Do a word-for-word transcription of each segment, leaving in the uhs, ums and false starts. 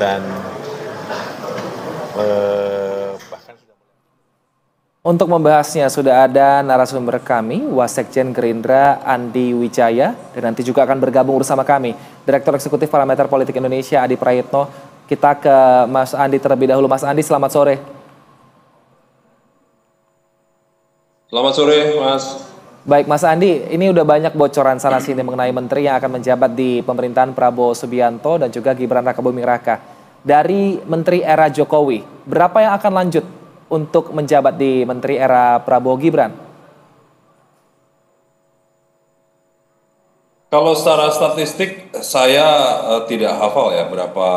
dan eh, bahkan sudah mulai. Untuk membahasnya sudah ada narasumber kami, Wasekjen Gerindra Andi Wijaya, dan nanti juga akan bergabung bersama kami Direktur Eksekutif Parameter Politik Indonesia Adi Prayitno. Kita ke Mas Andi terlebih dahulu. Mas Andi, selamat sore. Selamat sore, Mas. Baik, Mas Andi, ini udah banyak bocoran sana-sini mengenai menteri yang akan menjabat di pemerintahan Prabowo Subianto dan juga Gibran Rakabuming Raka. Dari menteri era Jokowi, berapa yang akan lanjut untuk menjabat di menteri era Prabowo Gibran? Kalau secara statistik, saya uh, tidak hafal ya berapa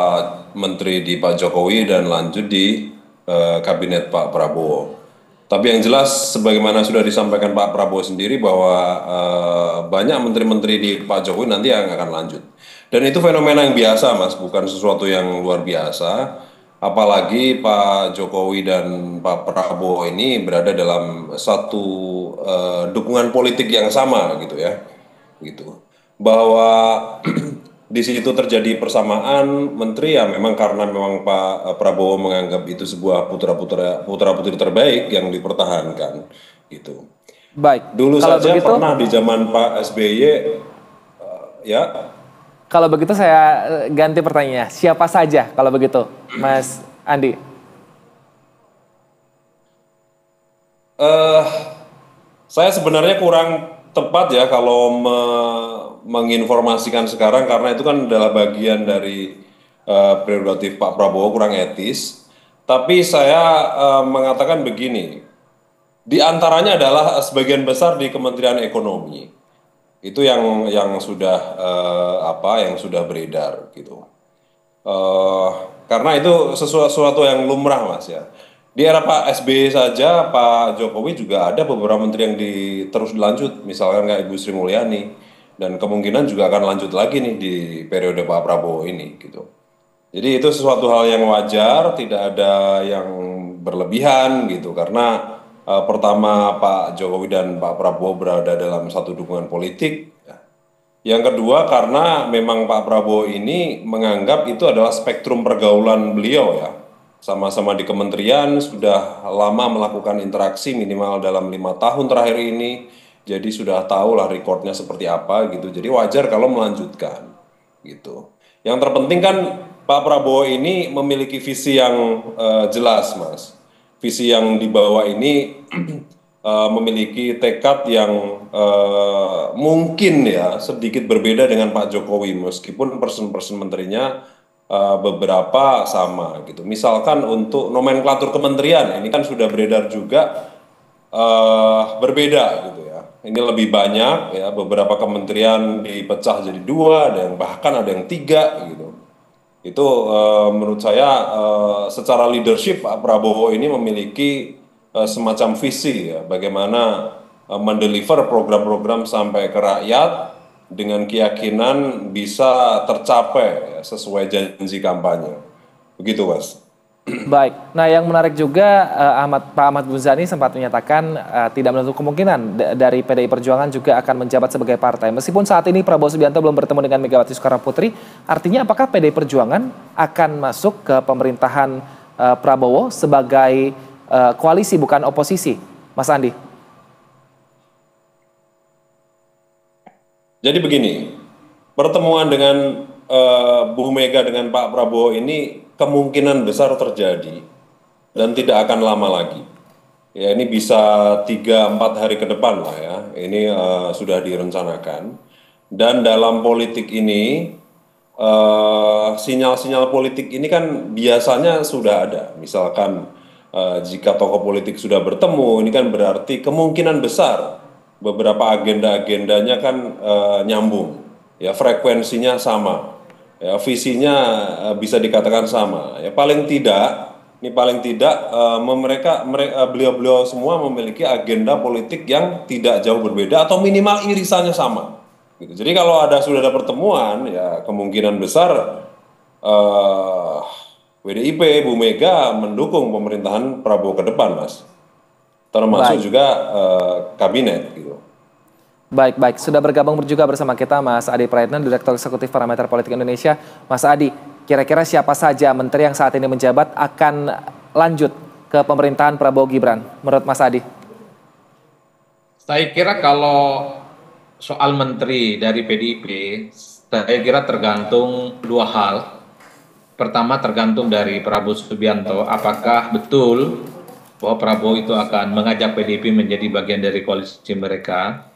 menteri di Pak Jokowi dan lanjut di uh, kabinet Pak Prabowo. Tapi yang jelas, sebagaimana sudah disampaikan Pak Prabowo sendiri bahwa uh, banyak menteri-menteri di Pak Jokowi nanti yang akan lanjut. Dan itu fenomena yang biasa, Mas, bukan sesuatu yang luar biasa. Apalagi Pak Jokowi dan Pak Prabowo ini berada dalam satu uh, dukungan politik yang sama, gitu ya, gitu. Bahwa di situ terjadi persamaan menteri ya memang karena memang Pak Prabowo menganggap itu sebuah putra-putra putra-putri terbaik yang dipertahankan gitu. Baik. Dulu kalau saja begitu, pernah di zaman Pak S B Y uh, ya. Kalau begitu saya ganti pertanyaannya. Siapa saja kalau begitu, Mas Andi? Uh, saya sebenarnya kurang tepat ya kalau me menginformasikan sekarang karena itu kan adalah bagian dari uh, prerogatif Pak Prabowo, kurang etis. Tapi saya uh, mengatakan begini, di antaranya adalah sebagian besar di Kementerian Ekonomi itu yang yang sudah uh, apa yang sudah beredar gitu. Uh, karena itu sesuatu yang lumrah, Mas ya. Di era Pak S B Y saja, Pak Jokowi juga ada beberapa menteri yang di, terus dilanjut, misalkan kayak Ibu Sri Mulyani, dan kemungkinan juga akan lanjut lagi nih di periode Pak Prabowo ini, gitu. Jadi itu sesuatu hal yang wajar, tidak ada yang berlebihan, gitu, karena uh, pertama Pak Jokowi dan Pak Prabowo berada dalam satu dukungan politik. Yang kedua, karena memang Pak Prabowo ini menganggap itu adalah spektrum pergaulan beliau ya. Sama-sama di kementerian, sudah lama melakukan interaksi minimal dalam lima tahun terakhir ini, jadi sudah tahu lah rekornya seperti apa gitu, jadi wajar kalau melanjutkan gitu. Yang terpenting kan Pak Prabowo ini memiliki visi yang uh, jelas, Mas. Visi yang dibawa ini uh, memiliki tekad yang uh, mungkin ya sedikit berbeda dengan Pak Jokowi, meskipun person-person menterinya beberapa sama gitu. Misalkan untuk nomenklatur kementerian ini kan sudah beredar juga uh, berbeda gitu ya. Ini lebih banyak ya, beberapa kementerian dipecah jadi dua dan bahkan ada yang tiga gitu. Itu uh, menurut saya uh, secara leadership Pak Prabowo ini memiliki uh, semacam visi ya, bagaimana uh, mendeliver program-program sampai ke rakyat dengan keyakinan bisa tercapai sesuai janji kampanye. Begitu, Mas. Baik. Nah, yang menarik juga eh, Ahmad, Pak Ahmad Muzani sempat menyatakan eh, tidak menutup kemungkinan dari P D I Perjuangan juga akan menjabat sebagai partai. Meskipun saat ini Prabowo Subianto belum bertemu dengan Megawati Soekarnoputri, artinya apakah P D I Perjuangan akan masuk ke pemerintahan eh, Prabowo sebagai eh, koalisi bukan oposisi, Mas Andi? Jadi begini, pertemuan dengan uh, Bu Mega dengan Pak Prabowo ini kemungkinan besar terjadi dan tidak akan lama lagi. Ya ini bisa tiga sampai empat hari ke depan lah ya, ini uh, sudah direncanakan. Dan dalam politik ini, sinyal-sinyal uh, politik ini kan biasanya sudah ada. Misalkan uh, jika tokoh politik sudah bertemu, ini kan berarti kemungkinan besar beberapa agenda-agendanya kan uh, nyambung, ya frekuensinya sama, ya visinya uh, bisa dikatakan sama. Ya paling tidak, ini paling tidak uh, mereka, mereka beliau-beliau semua memiliki agenda politik yang tidak jauh berbeda atau minimal irisannya sama. Gitu. Jadi kalau ada sudah ada pertemuan, ya kemungkinan besar uh, P D I P, Bu Mega mendukung pemerintahan Prabowo ke depan, Mas. Termasuk baik juga uh, kabinet gitu. Baik, baik. Sudah bergabung juga bersama kita Mas Adi Prayitno, Direktur Eksekutif Parameter Politik Indonesia. Mas Adi, kira-kira siapa saja menteri yang saat ini menjabat akan lanjut ke pemerintahan Prabowo Gibran, menurut Mas Adi? Saya kira kalau soal menteri dari P D I P, saya kira tergantung dua hal. Pertama tergantung dari Prabowo Subianto, apakah betul bahwa Prabowo itu akan mengajak P D I P menjadi bagian dari koalisi mereka.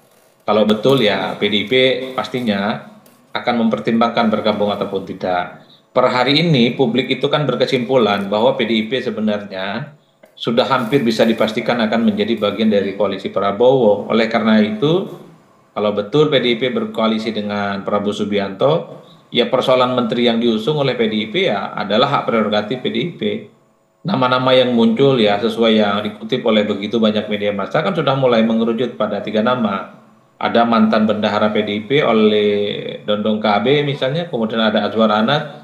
Kalau betul ya P D I P pastinya akan mempertimbangkan bergabung ataupun tidak. Per hari ini publik itu kan berkesimpulan bahwa P D I P sebenarnya sudah hampir bisa dipastikan akan menjadi bagian dari koalisi Prabowo. Oleh karena itu, kalau betul P D I P berkoalisi dengan Prabowo Subianto, ya persoalan menteri yang diusung oleh P D I P ya adalah hak prerogatif P D I P. Nama-nama yang muncul ya sesuai yang dikutip oleh begitu banyak media massa kan sudah mulai mengerucut pada tiga nama. Ada mantan bendahara P D I P oleh Dondong K B misalnya, kemudian ada Azwar Anas,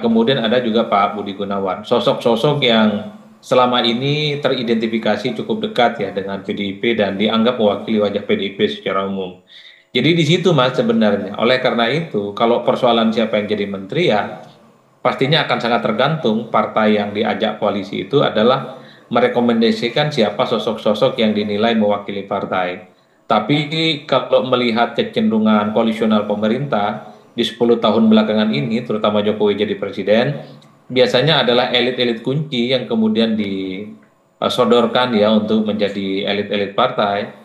kemudian ada juga Pak Budi Gunawan. Sosok-sosok yang selama ini teridentifikasi cukup dekat ya dengan P D I P dan dianggap mewakili wajah P D I P secara umum. Jadi di situ Mas sebenarnya. Oleh karena itu, kalau persoalan siapa yang jadi menteri ya pastinya akan sangat tergantung partai yang diajak koalisi itu adalah merekomendasikan siapa sosok-sosok yang dinilai mewakili partai. Tapi kalau melihat kecenderungan koalisional pemerintah di sepuluh tahun belakangan ini, terutama Jokowi jadi presiden, biasanya adalah elit-elit kunci yang kemudian disodorkan ya untuk menjadi elit-elit partai.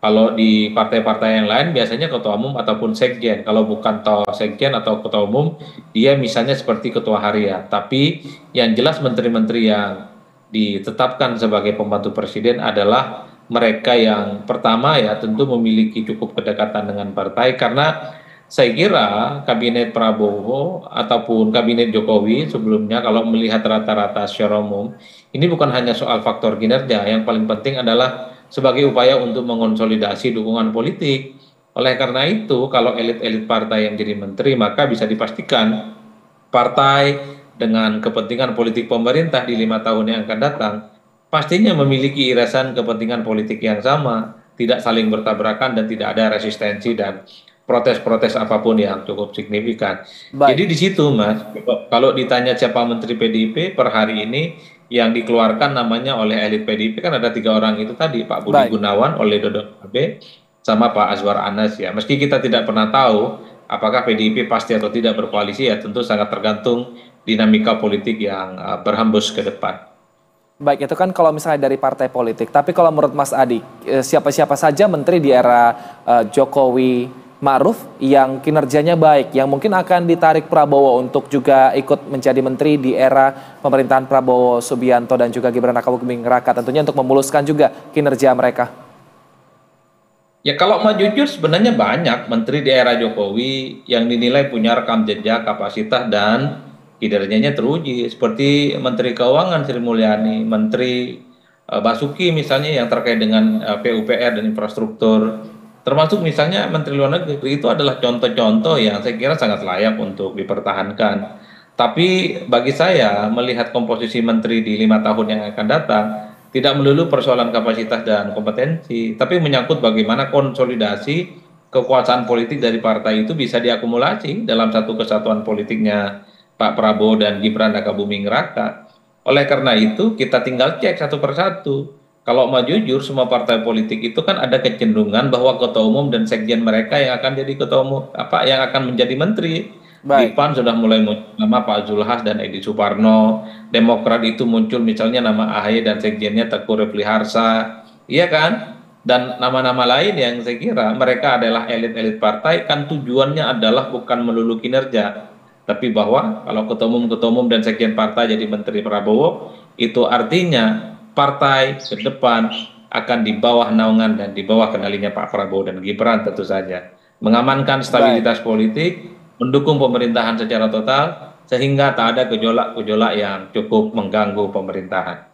Kalau di partai-partai yang lain biasanya ketua umum ataupun sekjen. Kalau bukan sekjen atau ketua umum, dia misalnya seperti ketua harian. Tapi yang jelas menteri-menteri yang ditetapkan sebagai pembantu presiden adalah mereka yang pertama ya tentu memiliki cukup kedekatan dengan partai. Karena saya kira kabinet Prabowo ataupun kabinet Jokowi sebelumnya kalau melihat rata-rata secara umum, ini bukan hanya soal faktor kinerja, yang paling penting adalah sebagai upaya untuk mengonsolidasi dukungan politik. Oleh karena itu, kalau elit-elit partai yang jadi menteri, maka bisa dipastikan partai dengan kepentingan politik pemerintah di lima tahun yang akan datang, pastinya memiliki irisan kepentingan politik yang sama, tidak saling bertabrakan dan tidak ada resistensi dan protes-protes apapun yang cukup signifikan. Baik. Jadi di situ, Mas, kalau ditanya siapa menteri P D I P per hari ini, yang dikeluarkan namanya oleh elit P D I P kan ada tiga orang itu tadi, Pak Budi Baik. Gunawan, oleh Dodong K B, sama Pak Azwar Anas ya. Meski kita tidak pernah tahu apakah P D I P pasti atau tidak berkoalisi ya tentu sangat tergantung dinamika politik yang uh, berhembus ke depan. Baik, itu kan kalau misalnya dari partai politik. Tapi kalau menurut Mas Adi, siapa-siapa saja menteri di era uh, Jokowi Ma'ruf yang kinerjanya baik, yang mungkin akan ditarik Prabowo untuk juga ikut menjadi menteri di era pemerintahan Prabowo Subianto dan juga Gibran Rakabuming Raka, tentunya untuk memuluskan juga kinerja mereka? Ya kalau mau jujur sebenarnya banyak menteri di era Jokowi yang dinilai punya rekam jejak, kapasitas dan kinerjanya teruji, seperti Menteri Keuangan Sri Mulyani, Menteri Basuki misalnya yang terkait dengan P U P R dan infrastruktur. Termasuk misalnya Menteri Luar Negeri itu adalah contoh-contoh yang saya kira sangat layak untuk dipertahankan. Tapi bagi saya melihat komposisi menteri di lima tahun yang akan datang, tidak melulu persoalan kapasitas dan kompetensi, tapi menyangkut bagaimana konsolidasi kekuasaan politik dari partai itu bisa diakumulasi dalam satu kesatuan politiknya Pak Prabowo dan Gibran Rakabuming Raka. Oleh karena itu kita tinggal cek satu persatu. Kalau mau jujur, semua partai politik itu kan ada kecenderungan bahwa ketua umum dan sekjen mereka yang akan jadi ketua umum, apa yang akan menjadi menteri. Baik. Di P A N sudah mulai muncul nama Pak Zulhas dan Edi Suparno. Demokrat itu muncul misalnya nama A H Y dan sekjennya Teguh Repliharso, iya kan? Dan nama-nama lain yang saya kira mereka adalah elit-elit partai kan tujuannya adalah bukan melulu kinerja, tapi bahwa kalau ketua umum, ketua umum dan sekjen partai jadi menteri Prabowo itu artinya partai ke depan akan di bawah naungan dan di bawah kendalinya Pak Prabowo dan Gibran tentu saja. Mengamankan stabilitas Baik. Politik, mendukung pemerintahan secara total, sehingga tak ada gejolak-gejolak yang cukup mengganggu pemerintahan.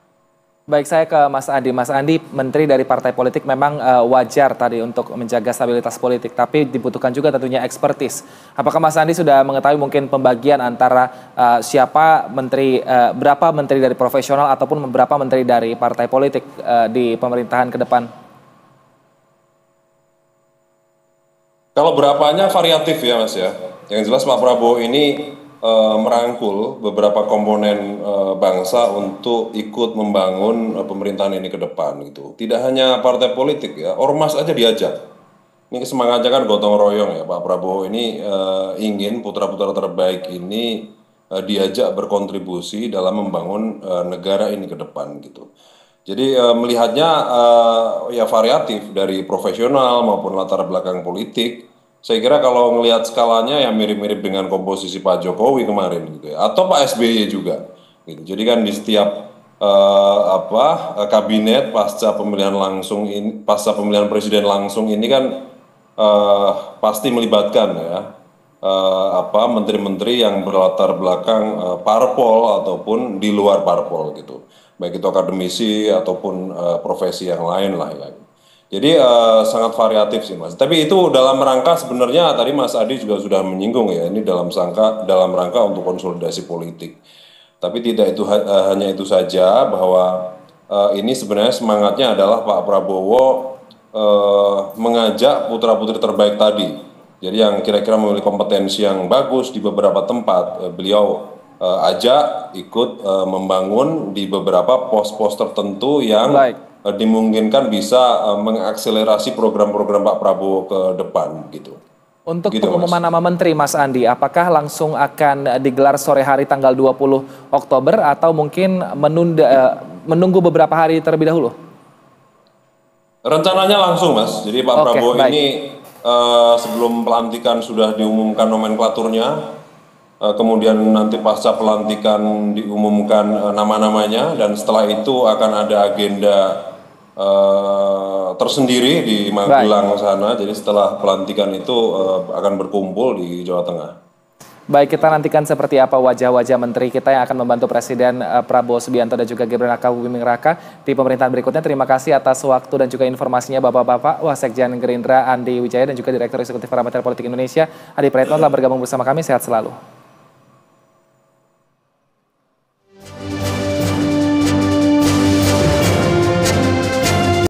Baik, saya ke Mas Andi. Mas Andi, menteri dari partai politik memang uh, wajar tadi untuk menjaga stabilitas politik, tapi dibutuhkan juga tentunya ekspertis. Apakah Mas Andi sudah mengetahui mungkin pembagian antara uh, siapa menteri, uh, berapa menteri dari profesional ataupun beberapa menteri dari partai politik uh, di pemerintahan ke depan? Kalau berapanya variatif ya Mas ya. Yang jelas Pak Prabowo ini uh, merangkul beberapa komponen uh, bangsa untuk ikut membangun uh, pemerintahan ini ke depan gitu. Tidak hanya partai politik ya, ormas aja diajak. Ini semangatnya kan gotong royong ya, Pak Prabowo ini uh, ingin putra-putra terbaik ini uh, diajak berkontribusi dalam membangun uh, negara ini ke depan gitu. Jadi uh, melihatnya uh, ya variatif dari profesional maupun latar belakang politik. Saya kira kalau melihat skalanya ya mirip-mirip dengan komposisi Pak Jokowi kemarin gitu ya, atau Pak S B Y juga gitu. Jadi kan di setiap Uh, apa uh, kabinet pasca pemilihan langsung ini, pasca pemilihan presiden langsung ini kan uh, pasti melibatkan ya uh, apa menteri-menteri yang berlatar belakang uh, parpol ataupun di luar parpol gitu, baik itu akademisi ataupun uh, profesi yang lain lah ya. Jadi uh, sangat variatif sih Mas. Tapi itu dalam rangka sebenarnya tadi Mas Adi juga sudah menyinggung ya, ini dalam sangka dalam rangka untuk konsolidasi politik. Tapi tidak itu uh, hanya itu saja, bahwa uh, ini sebenarnya semangatnya adalah Pak Prabowo uh, mengajak putra-putri terbaik tadi. Jadi yang kira-kira memiliki kompetensi yang bagus di beberapa tempat, uh, beliau uh, ajak ikut uh, membangun di beberapa pos-pos tertentu yang like. uh, dimungkinkan bisa uh, mengakselerasi program-program Pak Prabowo ke depan gitu. Untuk gitu, pengumuman mas. Nama menteri, Mas Andi, apakah langsung akan digelar sore hari tanggal dua puluh Oktober atau mungkin menunda, menunggu beberapa hari terlebih dahulu? Rencananya langsung, Mas. Jadi Pak okay, Prabowo baik. ini uh, sebelum pelantikan sudah diumumkan nomenklaturnya, uh, kemudian nanti pasca pelantikan diumumkan uh, nama-namanya, dan setelah itu akan ada agenda Uh, tersendiri di Magelang sana. Jadi setelah pelantikan itu uh, akan berkumpul di Jawa Tengah. Baik, kita nantikan seperti apa wajah-wajah menteri kita yang akan membantu Presiden uh, Prabowo Subianto dan juga Gibran Rakabuming Raka di pemerintahan berikutnya. Terima kasih atas waktu dan juga informasinya Bapak-Bapak, Wasekjen Gerindra Andi Wijaya dan juga Direktur Eksekutif Parameter Politik Indonesia Adi Prayitno telah bergabung bersama kami. Sehat selalu.